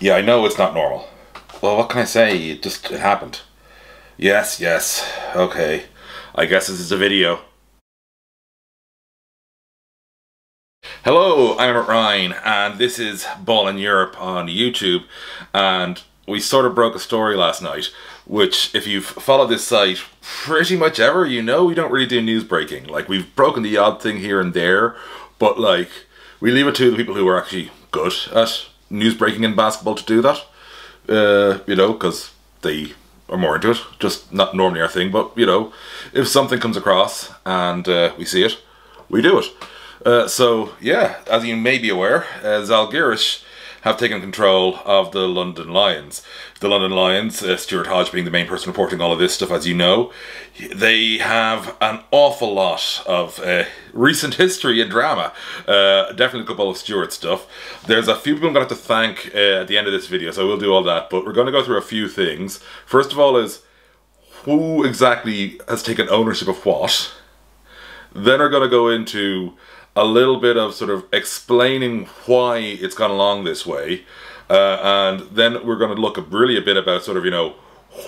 Yeah, I know it's not normal. Well, what can I say? It happened. Yes, yes. Okay. I guess this is a video. Hello, I'm Ryan, and this is Ball in Europe on YouTube, and we sort of broke a story last night, which, if you've followed this site pretty much ever, you know we don't really do news breaking. Like, we've broken the odd thing here and there, but, like, we leave it to the people who are actually good at news breaking in basketball to do that. You know, because they are more into it. Just not normally our thing, but, you know, if something comes across and we see it, we do it. So, yeah, as you may be aware, Zalgiris have taken control of the London Lions. The London Lions, Stuart Hodge being the main person reporting all of this stuff, as you know, they have an awful lot of recent history and drama. Definitely a couple of Stuart stuff. There's a few people I'm going to have to thank at the end of this video, so we'll do all that, but we're going to go through a few things. First of all is, who exactly has taken ownership of what? Then we're going to go into a little bit of sort of explaining why it's gone along this way, and then we're going to look really a bit about sort of, you know,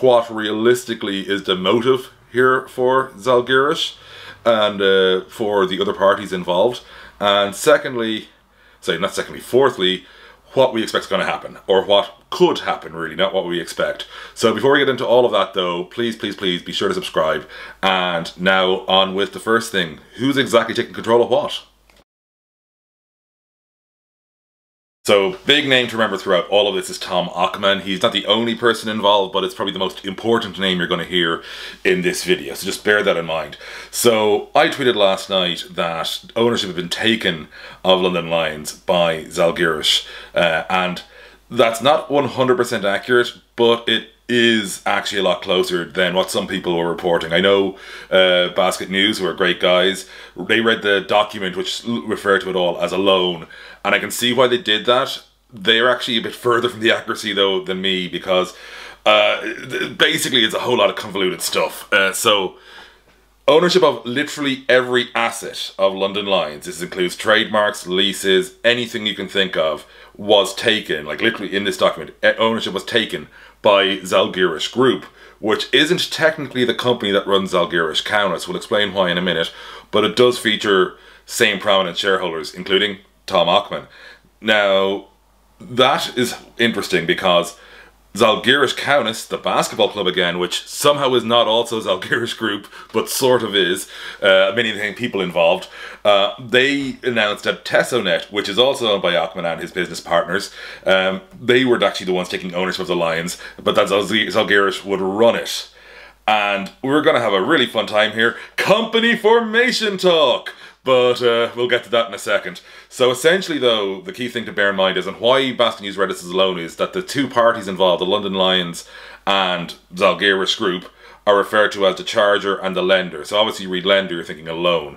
what realistically is the motive here for Zalgiris and for the other parties involved, and fourthly, what we expect is going to happen, or what could happen, really, not what we expect. So before we get into all of that, though, please, please, please be sure to subscribe. And now on with the first thing. Who's exactly taking control of what? So, big name to remember throughout all of this is Tom Okman. He's not the only person involved, but it's probably the most important name you're going to hear in this video, so just bear that in mind. So, I tweeted last night that ownership had been taken of London Lions by Zalgiris, and that's not 100% accurate, but it is actually a lot closer than what some people were reporting. I know Basket News, who are great guys, they read the document which referred to it all as a loan, and I can see why they did that. They're actually a bit further from the accuracy, though, than me, because basically it's a whole lot of convoluted stuff. So, ownership of literally every asset of London Lions, this includes trademarks, leases, anything you can think of, was taken, like literally in this document, ownership was taken by Zalgiris Group, which isn't technically the company that runs Zalgiris Kaunas. We'll explain why in a minute, but it does feature same prominent shareholders, including Tom Okman. Now, that is interesting because Zalgiris Kaunas, the basketball club again, which somehow is not also Zalgiris Group, but sort of is, many of the people involved, they announced that Tesonet, which is also owned by Okman and his business partners, they were actually the ones taking ownership of the Lions, but that Zalgiris would run it. And we're going to have a really fun time here. Company formation talk! But we'll get to that in a second. So essentially, though, the key thing to bear in mind is, and why Basket News read this alone, is that the two parties involved, the London Lions and Zalgiris Group, are referred to as the charger and the lender. So obviously you read lender, you're thinking a loan.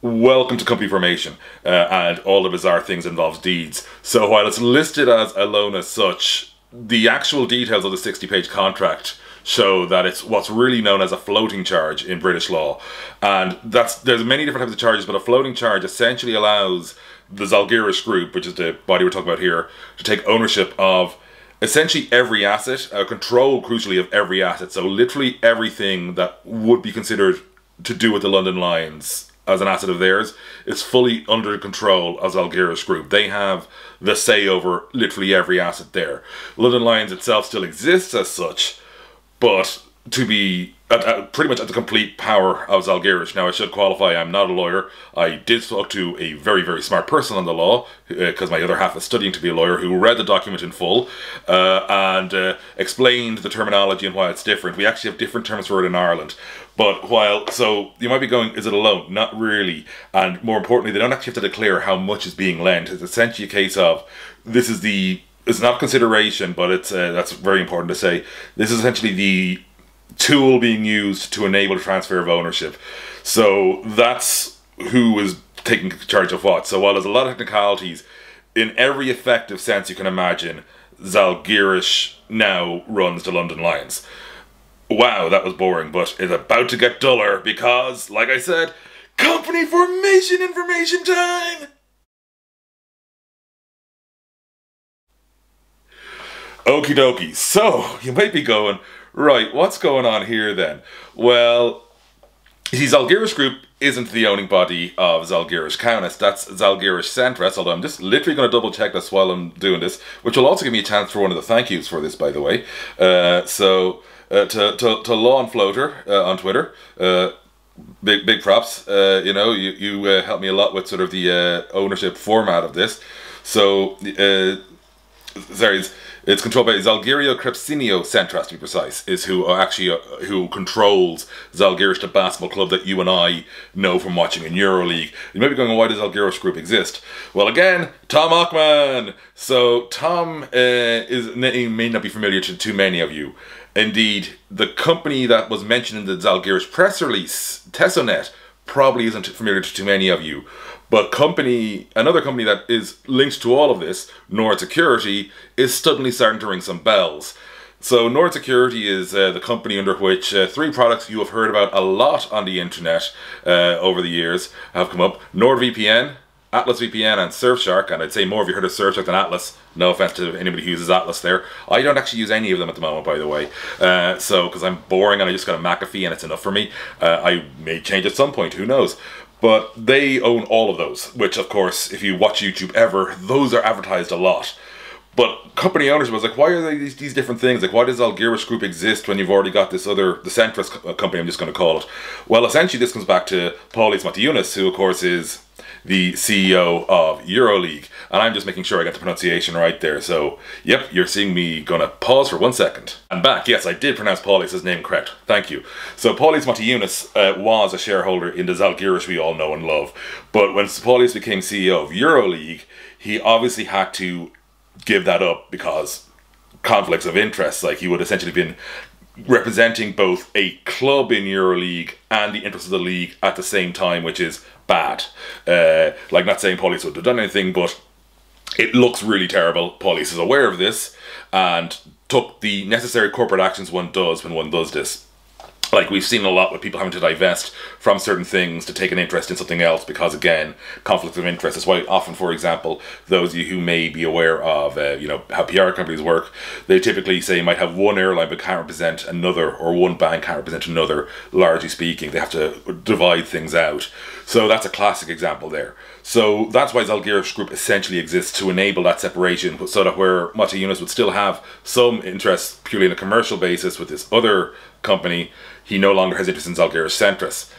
Welcome to company formation and all the bizarre things involves deeds. So while it's listed as a loan as such, the actual details of the 60-page contract show that it's what's really known as a floating charge in British law. And there's many different types of charges, but a floating charge essentially allows the Zalgiris Group, which is the body we're talking about here, to take ownership of essentially every asset, control, crucially, of every asset. So literally everything that would be considered to do with the London Lions as an asset of theirs is fully under control of Zalgiris Group. They have the say over literally every asset there. London Lions itself still exists as such, but to be pretty much at the complete power of Zalgiris. Now, I should qualify, I'm not a lawyer. I did talk to a very, very smart person on the law, because my other half is studying to be a lawyer, who read the document in full and explained the terminology and why it's different. We actually have different terms for it in Ireland. But while, so you might be going, is it a loan? Not really. And more importantly, they don't actually have to declare how much is being lent. It's essentially a case of, this is the, it's not consideration, but it's that's very important to say. This is essentially the tool being used to enable transfer of ownership. So that's who is taking charge of what. So while there's a lot of technicalities, in every effective sense you can imagine, Zalgiris now runs the London Lions. Wow, that was boring, but it's about to get duller because, like I said, company formation information time! Okie dokie. So you might be going, right, what's going on here then? Well, you see, Zalgiris Group isn't the owning body of Zalgiris Kaunas. That's Zalgiris Centres, although I'm just literally going to double check this while I'm doing this, which will also give me a chance for one of the thank yous for this, by the way. To Lawn Floater on Twitter, big props. You know, you helped me a lot with sort of the ownership format of this. So, sorry, it's controlled by Žalgiri Krepšinio Centras, to be precise, is who actually who controls Zalgiris, the basketball club that you and I know from watching in EuroLeague. You may be going, why does Zalgiris Group exist? Well, again, Tom Okman. So Tom is name may not be familiar to too many of you. Indeed, the company that was mentioned in the Zalgiris press release, Tesonet, probably isn't familiar to too many of you. But another company that is linked to all of this, Nord Security, is suddenly starting to ring some bells. So Nord Security is the company under which three products you have heard about a lot on the internet over the years have come up. NordVPN, Atlas VPN, and Surfshark. And I'd say more if you heard of Surfshark than Atlas. No offense to anybody who uses Atlas there. I don't actually use any of them at the moment, by the way. So, because I'm boring and I just got a McAfee and it's enough for me. I may change at some point, who knows. But they own all of those, which, of course, if you watch YouTube ever, those are advertised a lot. But company ownership was like, why are they these different things? Like, why does Zalgiris Group exist when you've already got this other, the Centres company, I'm just going to call it. Well, essentially, this comes back to Paulius Motiejūnas, who, of course, is the CEO of EuroLeague. And I'm just making sure I got the pronunciation right there. So, yep, you're seeing me gonna pause for 1 second. And back, yes, I did pronounce Paulius' name correct. Thank you. So Paulius Motiejūnas was a shareholder in the Zalgiris we all know and love. But when Paulius became CEO of EuroLeague, he obviously had to give that up because conflicts of interest. Like, he would essentially been representing both a club in EuroLeague and the interests of the league at the same time, which is bad. Like, not saying Paulius would have done anything, but it looks really terrible. Paulius is aware of this and took the necessary corporate actions one does when one does this. Like, we've seen a lot with people having to divest from certain things to take an interest in something else because, again, conflict of interest. That's why often, for example, those of you who may be aware of, you know, how PR companies work, they typically say you might have one airline but can't represent another, or one bank can't represent another, largely speaking. They have to divide things out. So that's a classic example there. So that's why Zalgiris Group essentially exists, to enable that separation, so that where Motiejūnas would still have some interest purely on a commercial basis with this other company, he no longer has interest in Zalgiris Centres.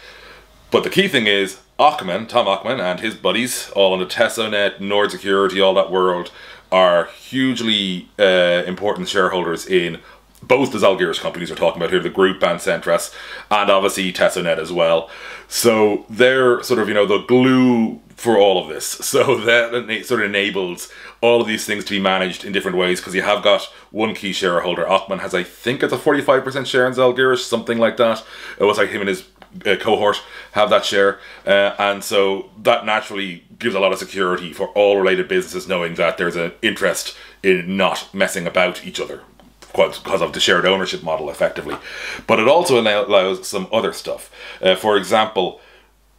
But the key thing is, Okman, Tom Okman, and his buddies, all on the Tesonet, Nord Security, all that world, are hugely important shareholders in both the Zalgiris companies we're talking about here, the group and Centres, and obviously Tesonet as well. So they're sort of, you know, the glue for all of this. So that sort of enables all of these things to be managed in different ways, because you have got one key shareholder. Okman has, I think it's a 45% share in Zalgiris, something like that. It was like him and his cohort have that share. And so that naturally gives a lot of security for all related businesses, knowing that there's an interest in not messing about each other, because of the shared ownership model, effectively. But it also allows some other stuff. For example,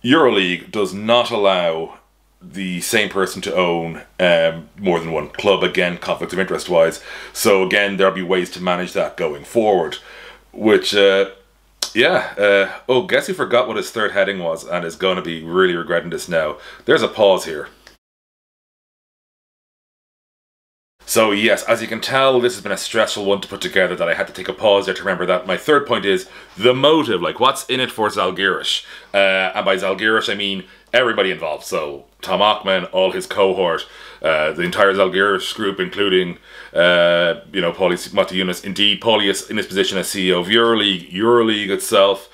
EuroLeague does not allow the same person to own more than one club, again, conflict of interest wise. So again, there'll be ways to manage that going forward, which, oh, guess he forgot what his third heading was and is going to be really regretting this now. There's a pause here. So yes, as you can tell, this has been a stressful one to put together, that I had to take a pause there to remember that. My third point is the motive, like what's in it for Zalgiris? And by Zalgiris, I mean everybody involved. So Tom Okman, all his cohort, the entire Zalgiris Group, including, you know, Paulius Motiejūnas, indeed Paulius in his position as CEO of EuroLeague, EuroLeague itself,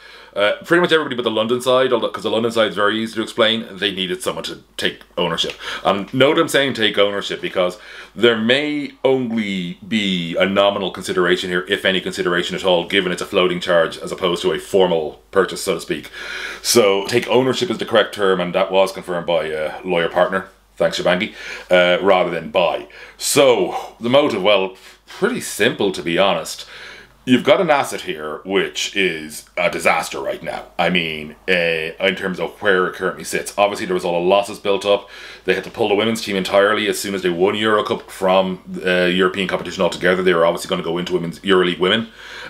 pretty much everybody but the London side, because the London side is very easy to explain. They needed someone to take ownership. And note I'm saying take ownership, because there may only be a nominal consideration here, if any consideration at all, given it's a floating charge as opposed to a formal purchase, so to speak. So take ownership is the correct term, and that was confirmed by a lawyer partner, thanks Shibangi, rather than buy. So the motive, well, pretty simple to be honest. you've got an asset here which is a disaster right now. I mean, in terms of where it currently sits. Obviously, there was all the losses built up. They had to pull the women's team entirely as soon as they won Euro Cup from European competition altogether. They were obviously going to go into EuroLeague women.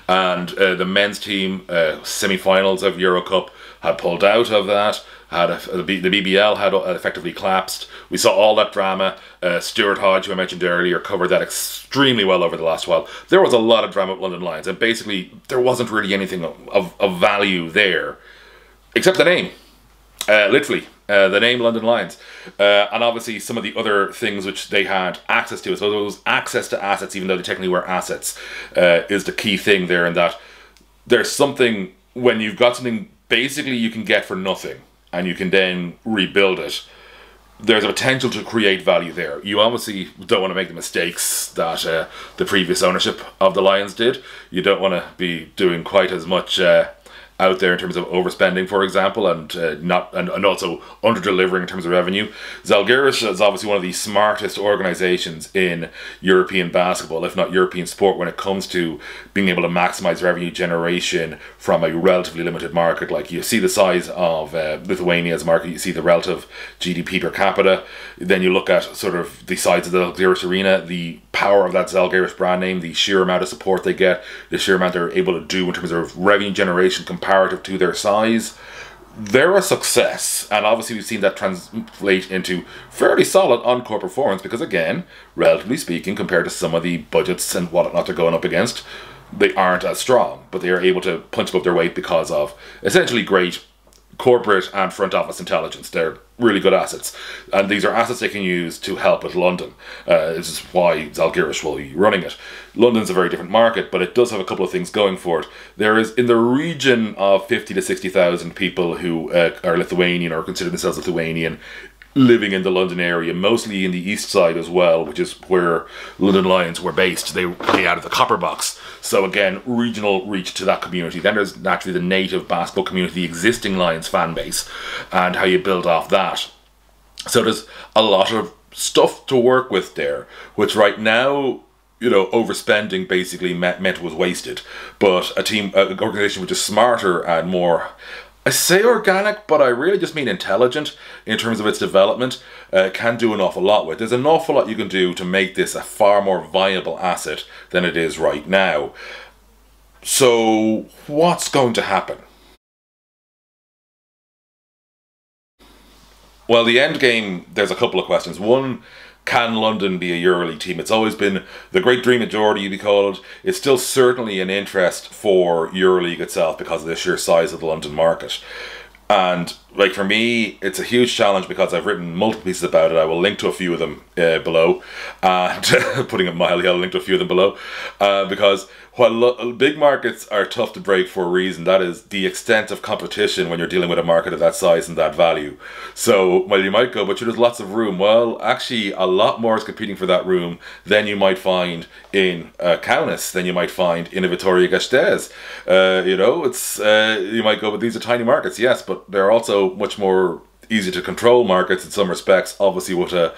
And the men's team, semi-finals of Euro Cup, had pulled out of that. The BBL had effectively collapsed. We saw all that drama. Stuart Hodge, who I mentioned earlier, covered that extremely well over the last while. There was a lot of drama at London Lions, and basically there wasn't really anything of value there, except the name. Literally, the name London Lions. And obviously some of the other things which they had access to. So those access to assets, even though they technically were assets, is the key thing there, in that there's something, when you've got something basically you can get for nothing, and you can then rebuild it, there's a potential to create value there. You obviously don't want to make the mistakes that the previous ownership of the Lions did. You don't want to be doing quite as much out there in terms of overspending, for example, and also under-delivering in terms of revenue. Zalgiris is obviously one of the smartest organisations in European basketball, if not European sport, when it comes to being able to maximise revenue generation from a relatively limited market. Like, you see the size of Lithuania's market, you see the relative GDP per capita, then you look at sort of the size of the Zalgiris arena, the power of that Zalgiris brand name, the sheer amount of support they get, the sheer amount they're able to do in terms of revenue generation comparative to their size. They're a success, and obviously we've seen that translate into fairly solid on-court performance, because again, relatively speaking, compared to some of the budgets and whatnot they're going up against, they aren't as strong, but they are able to punch above their weight because of essentially great corporate and front office intelligence. They're really good assets, and these are assets they can use to help with London. This is why Zalgiris will be running it. London's a very different market, but it does have a couple of things going for it. There is, in the region of 50 to 60,000 people who are Lithuanian or consider themselves Lithuanian, living in the London area, mostly in the east side as well, which is where London Lions were based. They play out of the Copper Box. So again, regional reach to that community. Then there's naturally the native basketball community, the existing Lions fan base, and how you build off that. So there's a lot of stuff to work with there, which right now, you know, overspending basically meant was wasted. But a team, an organization which is smarter and more, I say organic, but I really just mean intelligent in terms of its development, can do an awful lot with. There's an awful lot you can do to make this a far more viable asset than it is right now. So what's going to happen? Well, the end game, there's a couple of questions. One, can London be a EuroLeague team? It's always been the great dream of Jordy, you be called. It's still certainly an interest for EuroLeague itself because of the sheer size of the London market. And like, for me, it's a huge challenge because I've written multiple pieces about it. I will link to a few of them below. And putting it mildly, I'll link to a few of them below. Because while big markets are tough to break for a reason, that is the extent of competition when you're dealing with a market of that size and that value. So, well, you might go, but there's lots of room. Well, actually, a lot more is competing for that room than you might find in Kaunas, than you might find in Vitoria Gasteiz. You know, it's you might go, but these are tiny markets, yes, but they're also much more easy to control markets in some respects, obviously with a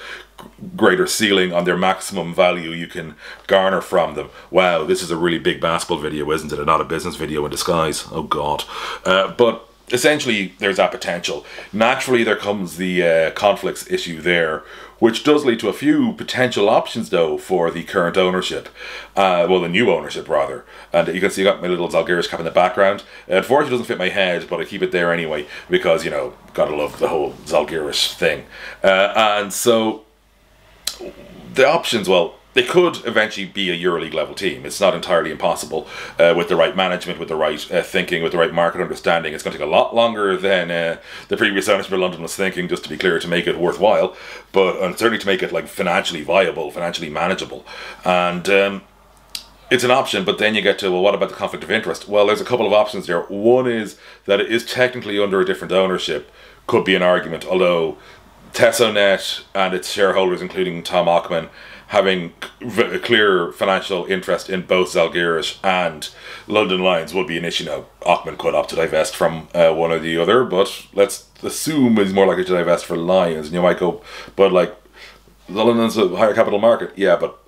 greater ceiling on their maximum value you can garner from them. Wow, this is a really big basketball video, isn't it? And not a business video in disguise. Oh God. But essentially there's that potential. Naturally there comes the conflicts issue there, which does lead to a few potential options though for the current ownership, well, the new ownership rather. And you can see I got my little Zalgiris cap in the background. Unfortunately it doesn't fit my head, but I keep it there anyway because, you know, gotta love the whole Zalgiris thing. And so the options, well, they could eventually be a EuroLeague level team. It's not entirely impossible with the right management, with the right thinking, with the right market understanding. It's going to take a lot longer than the previous ownership of London was thinking, just to be clear, to make it worthwhile, but and certainly to make it like financially viable, financially manageable. And it's an option, but then you get to, well, what about the conflict of interest? Well, there's a couple of options there. One is that it is technically under a different ownership. Could be an argument, although Tesonet and its shareholders, including Tom Okman, having a clear financial interest in both Zalgiris and London Lions would be an issue. Now, Okman could opt to divest from one or the other, but let's assume he's more likely to divest for Lions. And you might go, but like, The London's a higher capital market, yeah, but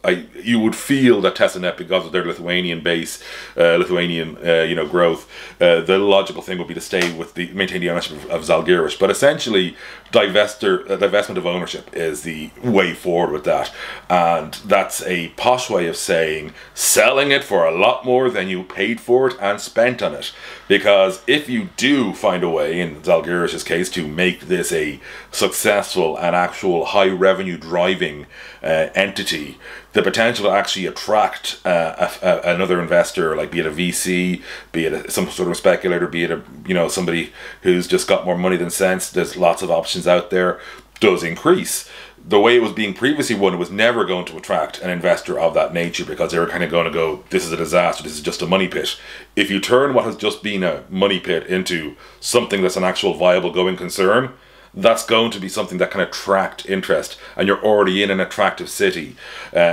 you would feel that Tesonet, because of their Lithuanian base, growth, the logical thing would be to stay with the maintain the ownership of Zalgiris. But essentially, divestment of ownership is the way forward with that, and that's a posh way of saying selling it for a lot more than you paid for it and spent on it. Because if you do find a way, in Zalgiris's case, to make this a successful and actual high revenue driving entity, the potential to actually attract another investor, like be it a VC, be it some sort of speculator, be it somebody who's just got more money than sense. There's lots of options out there. Does increase. The way it was being previously won, it was never going to attract an investor of that nature, because they were kind of going to go, this is a disaster, this is just a money pit. If you turn what has just been a money pit into something that's an actual viable going concern, that's going to be something that can attract interest, and you're already in an attractive city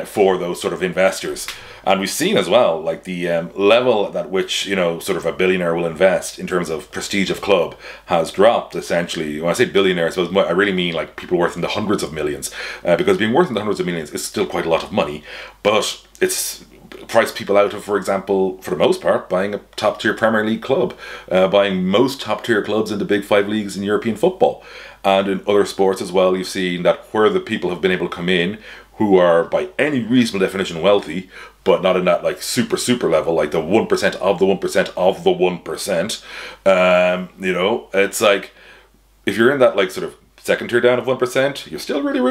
for those sort of investors. And we've seen as well, like the level at which, sort of a billionaire will invest in terms of prestige of club has dropped, essentially. When I say billionaire, I suppose I really mean like people worth in the hundreds of millions, because being worth in the hundreds of millions is still quite a lot of money, but it's priced people out of, for example, for the most part, buying a top-tier Premier League club, buying most top-tier clubs in the big five leagues in European football. And in other sports as well, you've seen that where the people have been able to come in, who are by any reasonable definition wealthy, but not in that like super level, like the 1% of the 1% of the 1%. It's like, if you're in that like sort of second tier down of 1%, you're still really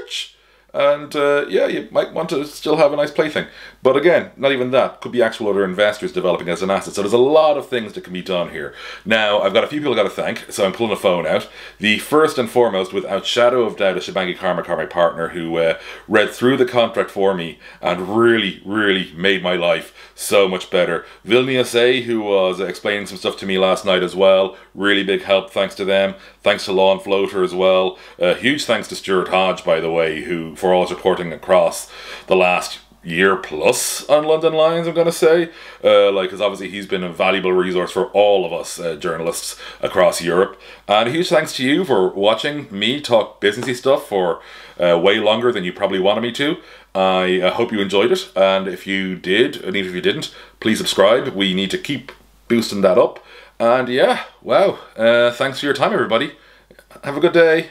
rich. And yeah, you might want to still have a nice plaything. But again, not even that. Could be actual other investors developing as an asset. So there's a lot of things that can be done here. Now, I've got a few people I've got to thank, so I'm pulling a phone out. The first and foremost, without shadow of doubt, is Shibangi Karmakar, my partner, who read through the contract for me and really made my life so much better. Vilnius Say, who was explaining some stuff to me last night as well. Really big help, thanks to them. Thanks to Law and Floater as well. Huge thanks to Stuart Hodge, by the way, who for all his reporting across the last year plus on London Lions, I'm going to say. Because obviously he's been a valuable resource for all of us journalists across Europe. And a huge thanks to you for watching me talk businessy stuff for way longer than you probably wanted me to. I hope you enjoyed it. And if you did, and even if you didn't, please subscribe. We need to keep boosting that up. And yeah, wow. Thanks for your time, everybody. Have a good day.